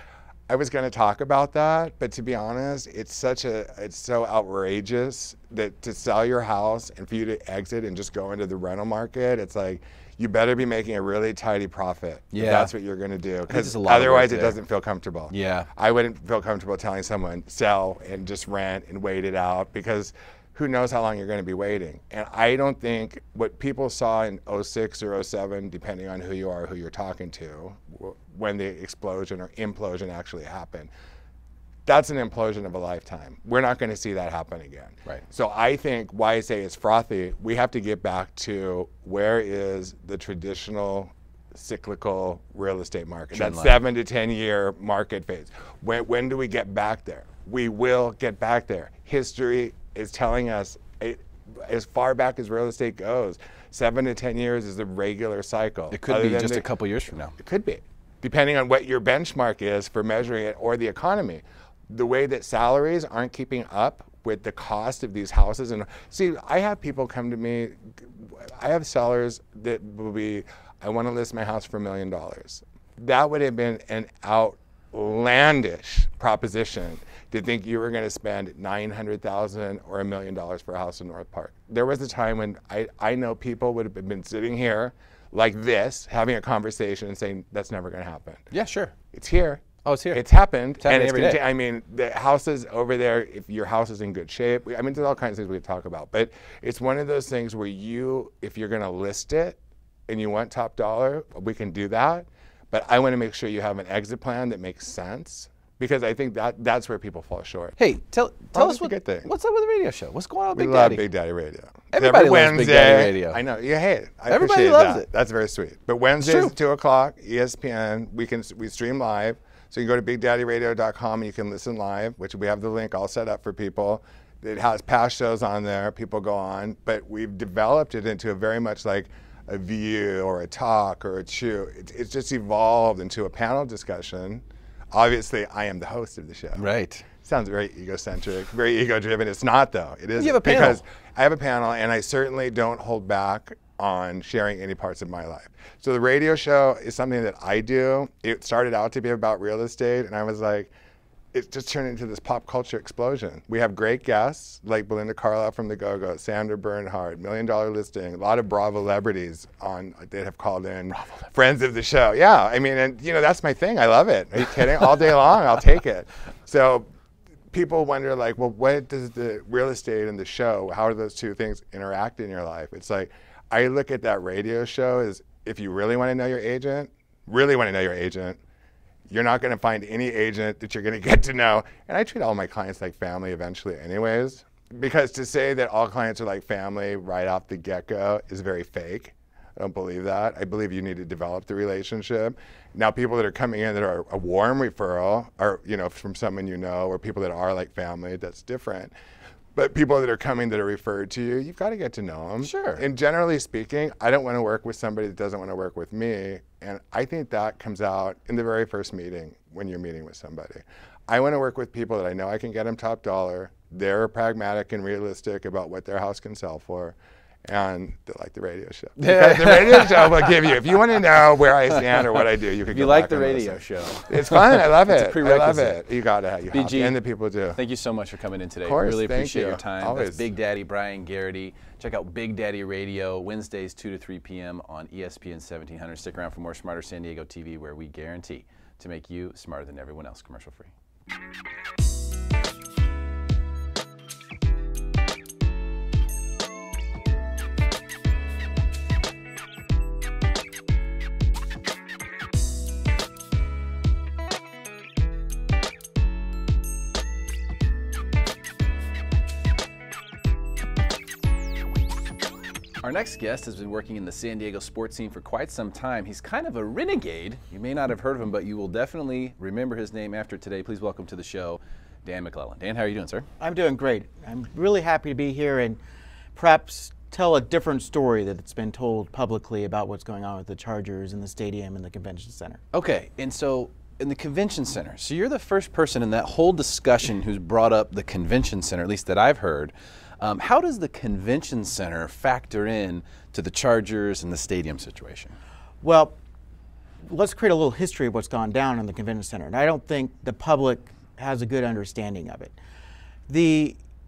I was going to talk about that, but to be honest, it's so outrageous that to sell your house and for you to exit and just go into the rental market, it's like, you better be making a really tidy profit. Yeah, that's what you're going to do, because otherwise it doesn't feel comfortable. Yeah, I wouldn't feel comfortable telling someone sell and just rent and wait it out, because who knows how long you're going to be waiting. And I don't think what people saw in 06 or 07, depending on who you are, who you're talking to, when the explosion or implosion actually happened, that's an implosion of a lifetime. We're not going to see that happen again. Right. So I think why I say it's frothy, we have to get back to where is the traditional cyclical real estate market, that 7 to 10 year market phase. When do we get back there? We will get back there. History is telling us, as far back as real estate goes, 7 to 10 years is the regular cycle. It could be just a couple years from now. It could be, depending on what your benchmark is for measuring it, or the economy. The way that salaries aren't keeping up with the cost of these houses. And see, I have people come to me, I have sellers that will be, I want to list my house for $1 million. That would have been an outlandish proposition to think you were going to spend $900,000 or $1 million for a house in North Park. There was a time when I know people would have been sitting here like this, having a conversation and saying, that's never going to happen. Yeah, sure. It's here. Oh, it's here. It's happened. It's happening every day. I mean, the houses over there, if your house is in good shape, I mean, there's all kinds of things we could talk about, but it's one of those things where you, if you're going to list it and you want top dollar, we can do that. But I want to make sure you have an exit plan that makes sense, because I think that's where people fall short. Hey, tell us what's up with the radio show? What's going on with Big Daddy? We love Big Daddy Radio. Everybody loves Big Daddy Radio. I know. Yeah, hey, I appreciate that. That's very sweet. But Wednesdays at 2 o'clock, ESPN. We stream live, so you can go to BigDaddyRadio.com and you can listen live, which we have the link all set up for people. It has past shows on there. People go on, but we've developed it into a very much like a view or a talk or a chew. It's just evolved into a panel discussion. Obviously, I am the host of the show. Right. Sounds very egocentric, very ego-driven. It's not, though. It is. You have a panel. Because I have a panel, and I certainly don't hold back on sharing any parts of my life. So the radio show is something that I do. It started out to be about real estate, and I was like, it just turned into this pop culture explosion. We have great guests like Belinda Carlisle from the Go-Go, Sandra Bernhard, $1 Million Listing, a lot of Bravo celebrities on that have called in, friends of the show. Yeah, I mean, and you know, that's my thing. I love it. Are you kidding? All day long, I'll take it. So people wonder like, well, what does the real estate and the show, how do those two things interact in your life? It's like, I look at that radio show as, if you really want to know your agent, you're not going to find any agent that you're going to get to know. And I treat all my clients like family eventually anyways, because to say that all clients are like family right off the get-go is very fake. I don't believe that. I believe you need to develop the relationship. Now, people that are coming in that are a warm referral, or you know, from someone you know, or people that are like family, that's different. But people that are coming that are referred to you, you've got to get to know them. Sure. And generally speaking, I don't want to work with somebody that doesn't want to work with me. And I think that comes out in the very first meeting when you're meeting with somebody. I want to work with people that I know I can get them top dollar. They're pragmatic and realistic about what their house can sell for. And they like the radio show. Because the radio show will give you, if you want to know where I stand or what I do, you can go back and listen. You like the radio show. It's fun. I love it. It's a prerequisite. I love it. You got to. BG, and the people do. Thank you so much for coming in today. Of course, really appreciate your time. Always. That's Big Daddy, Bryan Garrity. Check out Big Daddy Radio, Wednesdays 2 to 3 p.m. on ESPN 1700. Stick around for more Smarter San Diego TV, where we guarantee to make you smarter than everyone else, commercial free. Our next guest has been working in the San Diego sports scene for quite some time. He's kind of a renegade. You may not have heard of him, but you will definitely remember his name after today. Please welcome to the show, Dan McLellan. Dan, how are you doing, sir? I'm doing great. I'm really happy to be here and perhaps tell a different story that's been told publicly about what's going on with the Chargers and the stadium and the convention center. Okay, and so in the convention center, so you're the first person in that whole discussion who's brought up the convention center, at least that I've heard. How does the convention center factor in to the Chargers and the stadium situation? Well, let's create a little history of what's gone down in the convention center. And I don't think the public has a good understanding of it.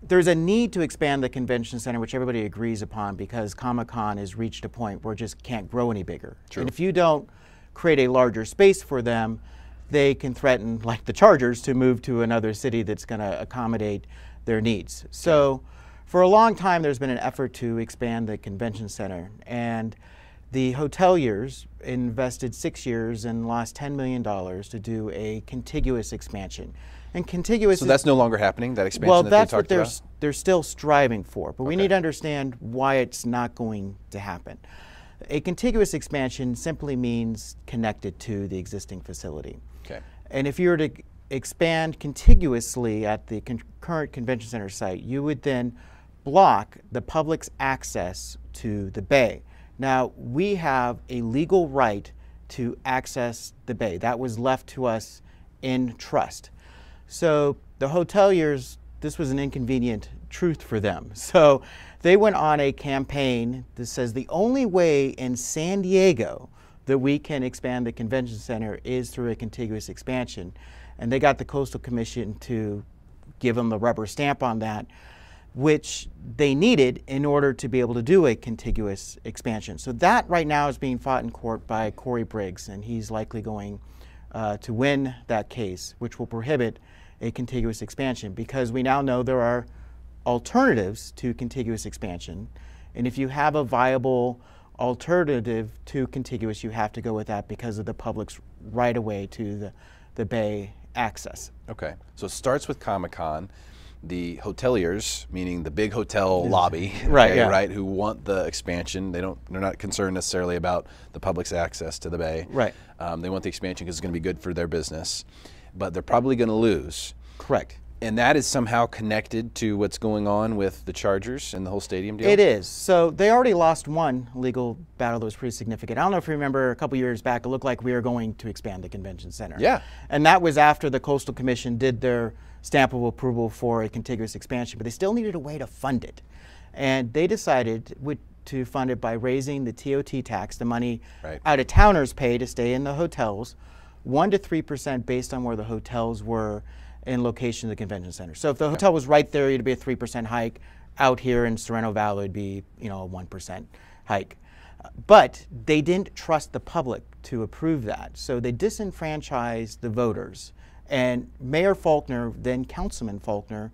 There's a need to expand the convention center, which everybody agrees upon, because Comic-Con has reached a point where it just can't grow any bigger. True. And if you don't create a larger space for them, they can threaten, like the Chargers, to move to another city that's going to accommodate their needs. So for a long time, there's been an effort to expand the convention center. And the hoteliers invested 6 years and lost $10 million to do a contiguous expansion. And contiguous. So that's no longer happening, that expansion? Well, that's what they're still striving for. But we need to understand why it's not going to happen. A contiguous expansion simply means connected to the existing facility. Okay. And if you were to expand contiguously at the current convention center site, you would then block the public's access to the bay. Now, we have a legal right to access the bay. That was left to us in trust. So the hoteliers, this was an inconvenient truth for them. So they went on a campaign that says the only way in San Diego that we can expand the convention center is through a contiguous expansion. And they got the Coastal Commission to give them the rubber stamp on that, which they needed in order to be able to do a contiguous expansion. So that right now is being fought in court by Corey Briggs, and he's likely going to win that case, which will prohibit a contiguous expansion, because we now know there are alternatives to contiguous expansion. And if you have a viable alternative to contiguous, you have to go with that because of the public's right of way to the bay access. Okay, so it starts with Comic-Con. The hoteliers, meaning the big hotel lobby, right, okay, right, who want the expansion. They're not concerned necessarily about the public's access to the bay. Right. They want the expansion because it's going to be good for their business, but they're probably going to lose. Correct. And that is somehow connected to what's going on with the Chargers and the whole stadium deal? It is. So they already lost one legal battle that was pretty significant. I don't know if you remember a couple years back, it looked like we were going to expand the convention center. Yeah. And that was after the Coastal Commission did their stamp of approval for a contiguous expansion, but they still needed a way to fund it. And they decided to fund it by raising the TOT tax, the money out-of-towners pay to stay in the hotels, 1 to 3% based on where the hotels were in location of the convention center. So if the hotel was right there, it'd be a 3% hike. Out here in Sorrento Valley, it'd be, you know, a 1% hike. But they didn't trust the public to approve that. So they disenfranchised the voters. And Mayor Faulkner, then Councilman Faulkner,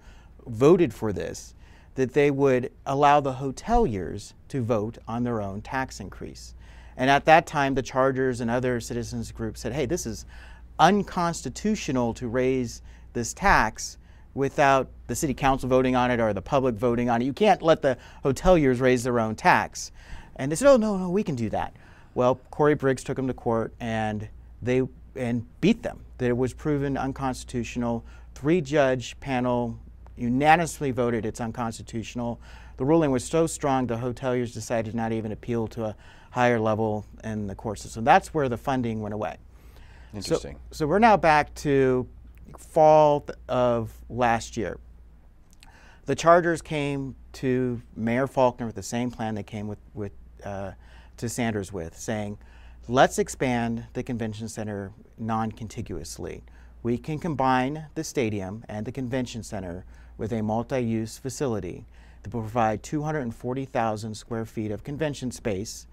voted for this, that they would allow the hoteliers to vote on their own tax increase. And at that time, the Chargers and other citizens groups said, hey, this is unconstitutional to raise this tax without the city council voting on it or the public voting on it. You can't let the hoteliers raise their own tax. And they said, oh, no, no, we can do that. Well, Corey Briggs took them to court and beat them. That it was proven unconstitutional. 3-judge panel unanimously voted it's unconstitutional. The ruling was so strong the hoteliers decided to not even appeal to a higher level in the court system. So that's where the funding went away. Interesting. So we're now back to fall of last year. The Chargers came to Mayor Faulkner with the same plan they came to Sanders with, saying, let's expand the convention center non-contiguously. We can combine the stadium and the convention center with a multi-use facility that will provide 240,000 square feet of convention space,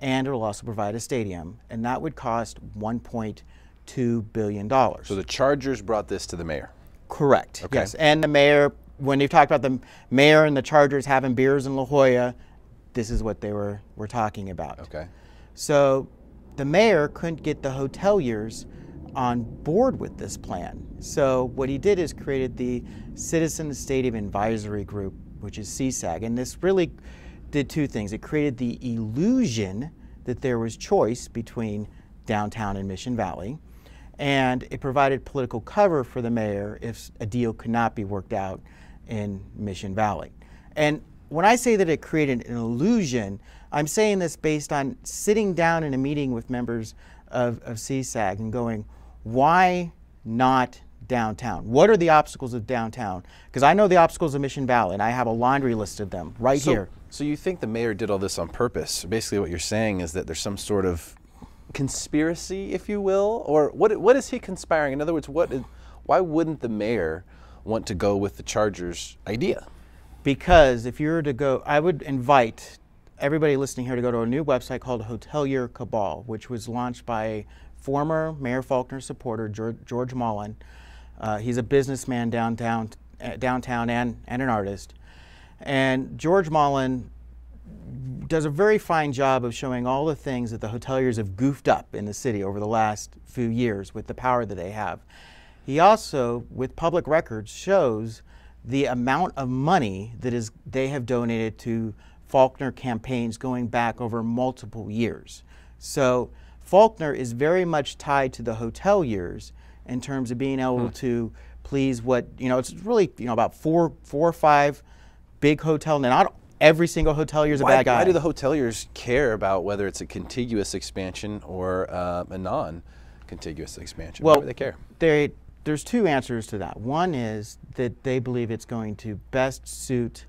and it will also provide a stadium, and that would cost $1.2 billion. So the Chargers brought this to the mayor? Correct, okay. Yes, and the mayor, when you talked about the mayor and the Chargers having beers in La Jolla, this is what they were talking about. Okay. So the mayor couldn't get the hoteliers on board with this plan. So what he did is created the Citizen Stadium Advisory Group, which is CSAG, and this really did two things. It created the illusion that there was choice between downtown and Mission Valley, and it provided political cover for the mayor if a deal could not be worked out in Mission Valley. And when I say that it created an illusion, I'm saying this based on sitting down in a meeting with members of CSAG and going, why not downtown? What are the obstacles of downtown? Because I know the obstacles of Mission Valley, and I have a laundry list of them right here. So you think the mayor did all this on purpose? Basically what you're saying is that there's some sort of conspiracy, if you will, or what is he conspiring? In other words, why wouldn't the mayor want to go with the Chargers idea? Because if you were to go, I would invite everybody listening here to go to a new website called Hotelier Cabal, which was launched by former Mayor Faulkner supporter George Mullen. He's a businessman downtown and an artist. And George Mullen does a very fine job of showing all the things that the hoteliers have goofed up in the city over the last few years with the power that they have. He also, with public records, shows the amount of money that they have donated to Faulkner campaigns going back over multiple years. So Faulkner is very much tied to the hoteliers in terms of being able to please what, you know, it's really, you know, about four or five big hotel, not every single hotelier is a bad guy. Why do the hoteliers care about whether it's a contiguous expansion or a non-contiguous expansion? Well, why do they care? There's two answers to that. One is that they believe it's going to best suit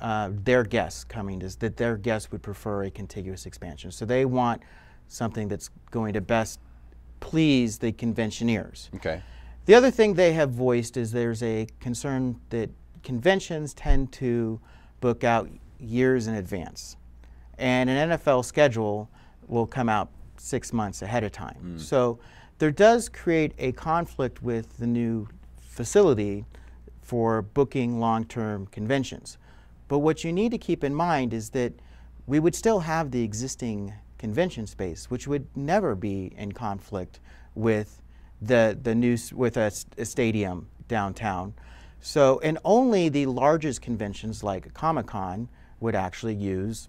their guests coming, is that their guests would prefer a contiguous expansion. So they want something that's going to best please the conventioneers. Okay. The other thing they have voiced is there's a concern that conventions tend to book out years in advance, and an NFL schedule will come out 6 months ahead of time. So there does create a conflict with the new facility for booking long-term conventions. But what you need to keep in mind is that we would still have the existing convention space, which would never be in conflict with a stadium downtown. So, and only the largest conventions like Comic-Con would actually use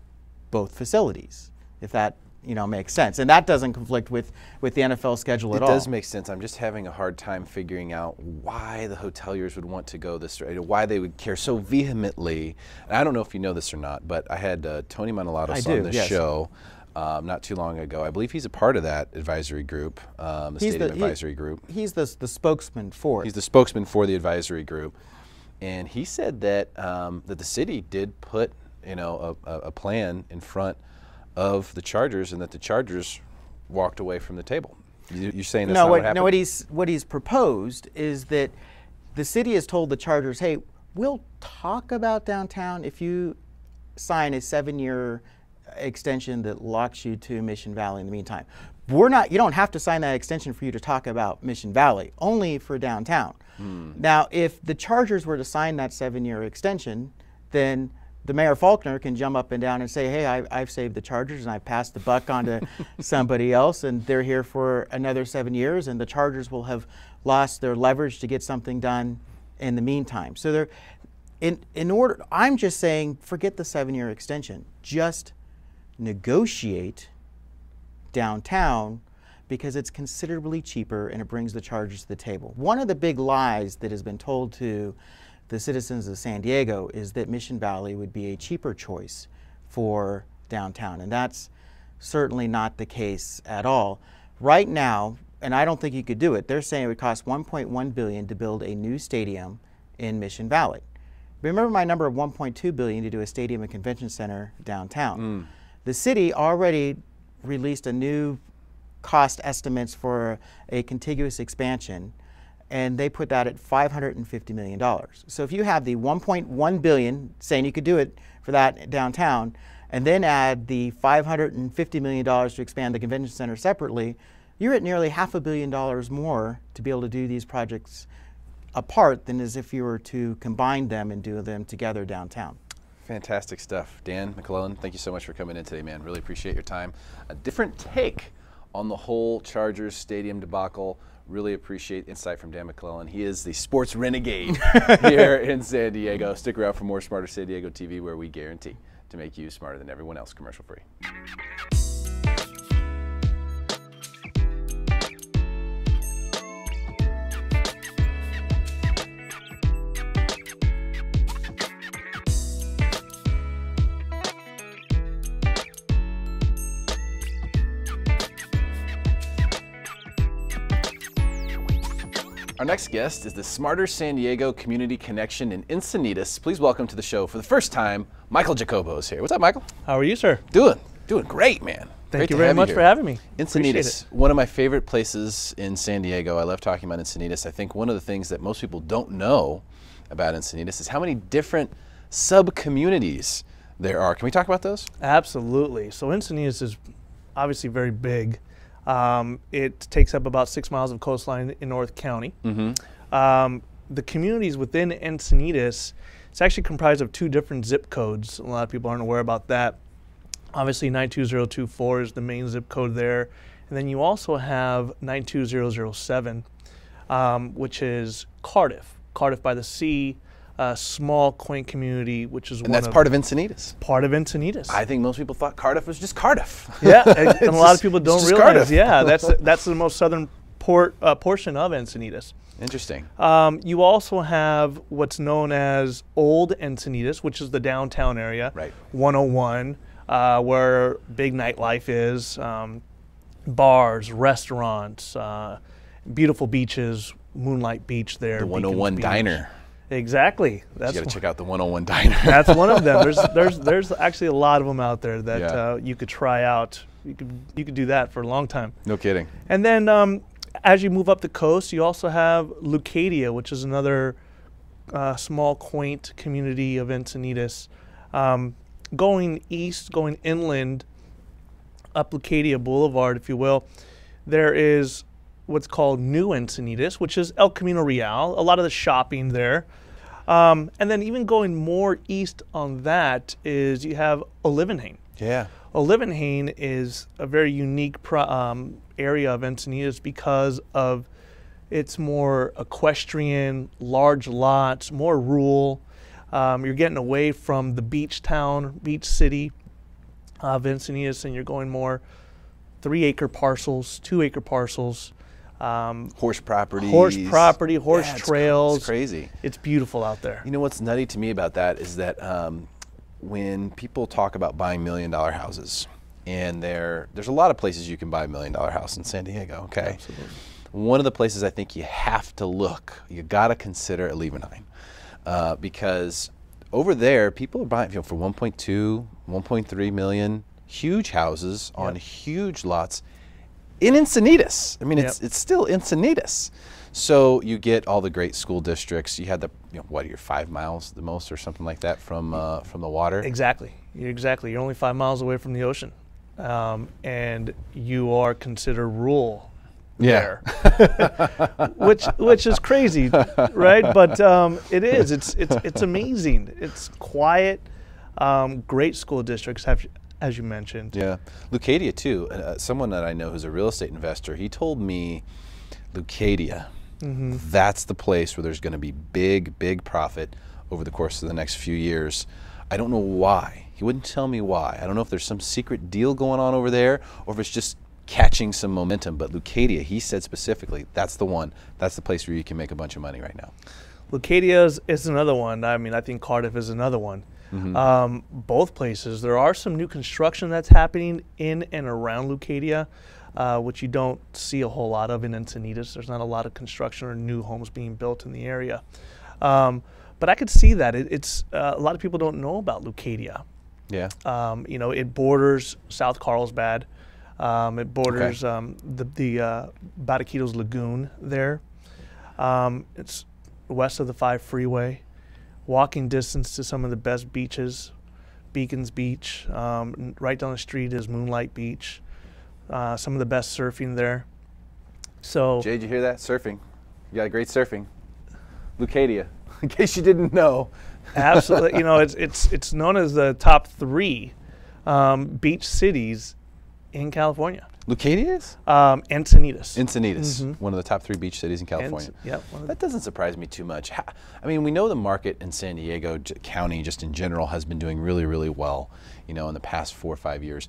both facilities, if that, you know, makes sense. And that doesn't conflict with the NFL schedule at all. It does make sense. I'm just having a hard time figuring out why the hoteliers would want to go this way, why they would care so vehemently. And I don't know if you know this or not, but I had Tony Manolatos on this show not too long ago. I believe he's a part of that advisory group, the Stadium Advisory Group. He's the spokesman for it. He's the spokesman for the advisory group. And he said that, that the city did put, you know, a plan in front of the Chargers and that the Chargers walked away from the table. You're saying that's not what happened? No, what he's proposed is that the city has told the Chargers, hey, we'll talk about downtown if you sign a 7-year extension that locks you to Mission Valley in the meantime. You don't have to sign that extension for you to talk about Mission Valley, only for downtown. Now, if the Chargers were to sign that 7-year extension, then the Mayor Faulkner can jump up and down and say, hey, I've saved the Chargers and I've passed the buck on to somebody else, and they're here for another 7 years, and the Chargers will have lost their leverage to get something done in the meantime. So they're, in order, I'm just saying, forget the 7-year extension. Just negotiate downtown, because it's considerably cheaper and it brings the Chargers to the table. One of the big lies that has been told to the citizens of San Diego is that Mission Valley would be a cheaper choice for downtown, and that's certainly not the case at all. Right now, and I don't think you could do it, they're saying it would cost $1.1 billion to build a new stadium in Mission Valley. Remember my number of $1.2 billion to do a stadium and convention center downtown. The city already released a new cost estimates for a contiguous expansion, and they put that at $550 million. So if you have the $1.1 billion saying you could do it for that downtown, and then add the $550 million to expand the convention center separately, you're at nearly $500 million more to be able to do these projects apart than as if you were to combine them and do them together downtown. Fantastic stuff. Dan McLellan, thank you so much for coming in today, man. Really appreciate your time. A different take on the whole Chargers stadium debacle. Really appreciate insight from Dan McLellan. He is the sports renegade here in San Diego. Stick around for more Smarter San Diego TV, where we guarantee to make you smarter than everyone else, commercial free. Our next guest is the Smarter San Diego Community Connection in Encinitas. Please welcome to the show for the first time, Michael Jacobo is here. What's up, Michael? How are you, sir? Doing great, man. Thank you very much for having me. Encinitas, one of my favorite places in San Diego. I love talking about Encinitas. I think one of the things that most people don't know about Encinitas is how many different sub-communities there are. Can we talk about those? Absolutely. So Encinitas is obviously very big. It takes up about 6 miles of coastline in North County. Mm-hmm. The communities within Encinitas, it's actually comprised of 2 different zip codes. A lot of people aren't aware about that. Obviously 92024 is the main zip code there, and then you also have 92007, which is Cardiff by the sea, a small quaint community, which is that's part of Encinitas. Part of Encinitas. I think most people thought Cardiff was just Cardiff. Yeah, and a lot of people don't realize. Cardiff. Yeah, that's the most southern portion of Encinitas. Interesting. You also have what's known as Old Encinitas, which is the downtown area. Right. 101. Where big nightlife is, bars, restaurants, beautiful beaches, Moonlight Beach there. The 101 Diner. Exactly. That's you got to check out the 101 Diner. That's one of them. There's actually a lot of them out there that you could try out. You could do that for a long time. No kidding. And then as you move up the coast, you also have Leucadia, which is another small, quaint community of Encinitas. Going east, going inland, up Leucadia Boulevard, if you will, there is what's called New Encinitas, which is El Camino Real, a lot of the shopping there. And then even going more east on that is you have Olivenhain. Yeah. Olivenhain is a very unique area of Encinitas because of its more equestrian, large lots, more rural. You're getting away from the beach town, beach city of Encinitas, and you're going more 3-acre parcels, 2-acre parcels. Horse property. Horse property, horse trails. It's crazy. It's beautiful out there. You know what's nutty to me about that is that when people talk about buying million-dollar houses, and there's a lot of places you can buy a million-dollar house in San Diego, okay? Absolutely. One of the places I think you have to look, you got to consider Olivenhain. Because over there, people are buying for 1.2, 1.3 million, huge houses on huge lots in Encinitas. I mean, it's still Encinitas. So you get all the great school districts. You had the, you're 5 miles the most or something like that from the water. Exactly. You're only 5 miles away from the ocean. And you are considered rural. Yeah, which is crazy, right? But it is. It's amazing. It's quiet. Great school districts, as you mentioned. Yeah, Leucadia too. Someone that I know who's a real estate investor, he told me, Leucadia, that's the place where there's going to be big profit over the course of the next few years. I don't know why. He wouldn't tell me why. I don't know if there's some secret deal going on over there, or if it's just catching some momentum, but Leucadia, he said specifically, that's the one. That's the place where you can make a bunch of money right now. Leucadia is another one. I mean, I think Cardiff is another one. Both places. There are some new construction that's happening in and around Leucadia, which you don't see a whole lot of in Encinitas. There's not a lot of construction or new homes being built in the area. But I could see that. It's a lot of people don't know about Leucadia. Yeah. You know, it borders South Carlsbad. It borders the Bataquitos Lagoon there. It's west of the 5 freeway, walking distance to some of the best beaches, Beacons Beach. Right down the street is Moonlight Beach. Some of the best surfing there. So, Jay, did you hear that? Surfing. You got great surfing. Leucadia, in case you didn't know. Absolutely. You know, it's known as the top 3 beach cities in California. Leucadia is? Encinitas. Encinitas, one of the top 3 beach cities in California. That doesn't surprise me too much. I mean, we know the market in San Diego County, just in general, has been doing really well, you know, in the past 4 or 5 years.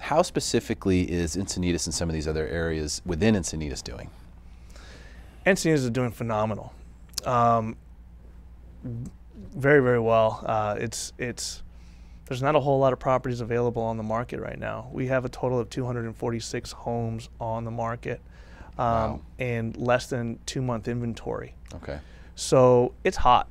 How specifically is Encinitas and some of these other areas within Encinitas doing? Encinitas is doing phenomenal. Very well. There's not a whole lot of properties available on the market right now. We have a total of 246 homes on the market, and less than 2-month inventory. Okay. So it's hot.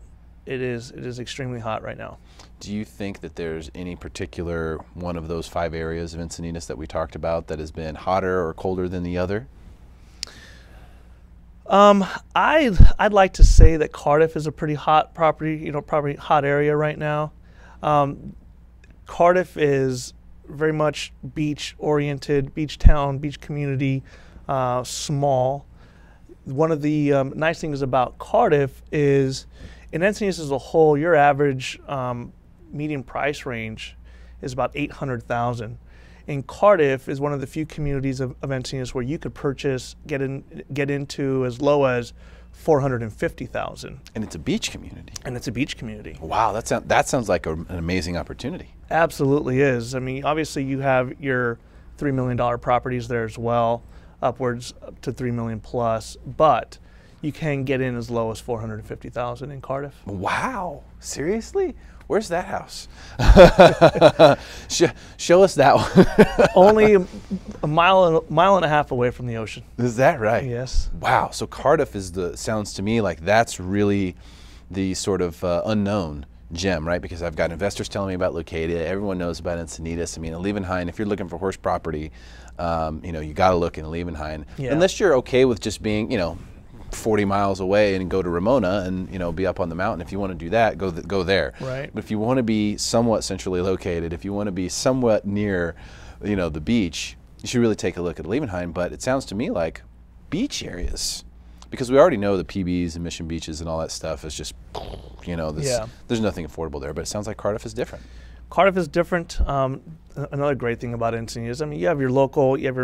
It is extremely hot right now. Do you think that there's any particular one of those five areas of Encinitas that we talked about that has been hotter or colder than the other? I'd like to say that Cardiff is a pretty hot property, probably hot area right now. Cardiff is very much beach-oriented, beach town, beach community, small. One of the nice things about Cardiff is, in Encinitas as a whole, your average median price range is about $800,000. And Cardiff is one of the few communities of Encinitas where you could purchase, get into as low as $450,000. And it's a beach community. And it's a beach community. Wow, that sounds like an amazing opportunity. Absolutely is. I mean, obviously you have your $3 million properties there as well, upwards up to $3 million plus, but you can get in as low as $450,000 in Cardiff. Wow, seriously? Where's that house? Show us that one. Only a mile and a half away from the ocean. Is that right? Yes. Wow. So Cardiff is sounds to me like that's really the sort of unknown gem, right? Because I've got investors telling me about Leucadia. Everyone knows about Encinitas. I mean, Olivenhain. If you're looking for horse property, you got to look in Olivenhain. Yeah. Unless you're okay with just being, 40 miles away and go to Ramona and be up on the mountain. If you want to do that, go there. Right. But if you want to be somewhat centrally located, if you want to be somewhat near, the beach, you should really take a look at Liebenheim. But it sounds to me like beach areas, because we already know the PBs and Mission Beaches and all that stuff is just, there's nothing affordable there. But it sounds like Cardiff is different. Cardiff is different. Another great thing about Encinitas is, you have your local, you have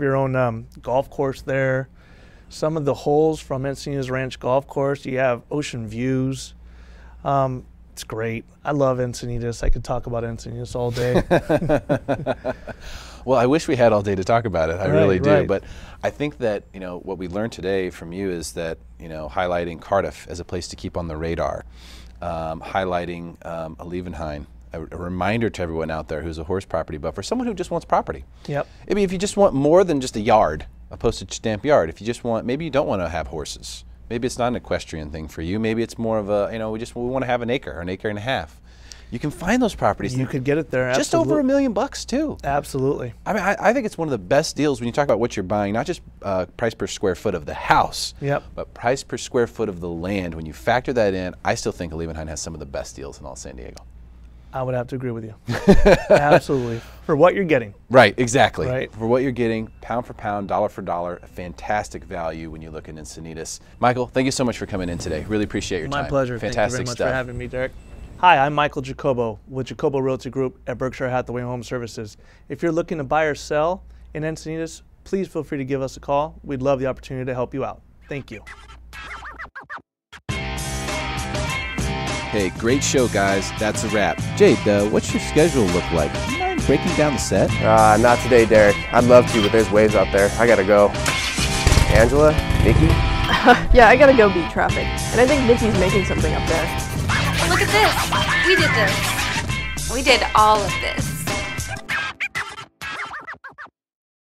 your own golf course there. Some of the holes from Encinitas Ranch Golf Course, you have ocean views. It's great. I love Encinitas. I could talk about Encinitas all day. Well, I wish we had all day to talk about it. I really do. But I think that, what we learned today from you is that, highlighting Cardiff as a place to keep on the radar, highlighting Olivenhain, a reminder to everyone out there who's a horse property buff or someone who just wants property. Yep. I mean, if you just want more than just a yard, a postage stamp yard, if you just want, maybe you don't want to have horses, maybe it's not an equestrian thing for you, maybe it's more of a, we want to have an acre or an acre and a half, you can find those properties. You could get it there just over $1 million too. Absolutely. I mean, I think it's one of the best deals when you talk about what you're buying, not just price per square foot of the house, yep, but price per square foot of the land. When you factor that in, I still think Olivenhain has some of the best deals in all San Diego. I would have to agree with you. Absolutely. For what you're getting. Right, exactly. Right. For what you're getting, pound for pound, dollar for dollar, a fantastic value when you look at Encinitas. Michael, thank you so much for coming in today. Really appreciate your time. My pleasure. Fantastic stuff. Thank you very much for having me, Derek. Hi, I'm Michael Jacobo with Jacobo Realty Group at Berkshire Hathaway Home Services. If you're looking to buy or sell in Encinitas, please feel free to give us a call. We'd love the opportunity to help you out. Thank you. Hey, great show, guys. That's a wrap. Jade, what's your schedule look like? Do you mind breaking down the set? Not today, Derek. I'd love to, but there's waves out there. I gotta go. Angela? Nikki? Yeah, I gotta go beat traffic. And I think Nikki's making something up there. Look at this. We did this. We did all of this.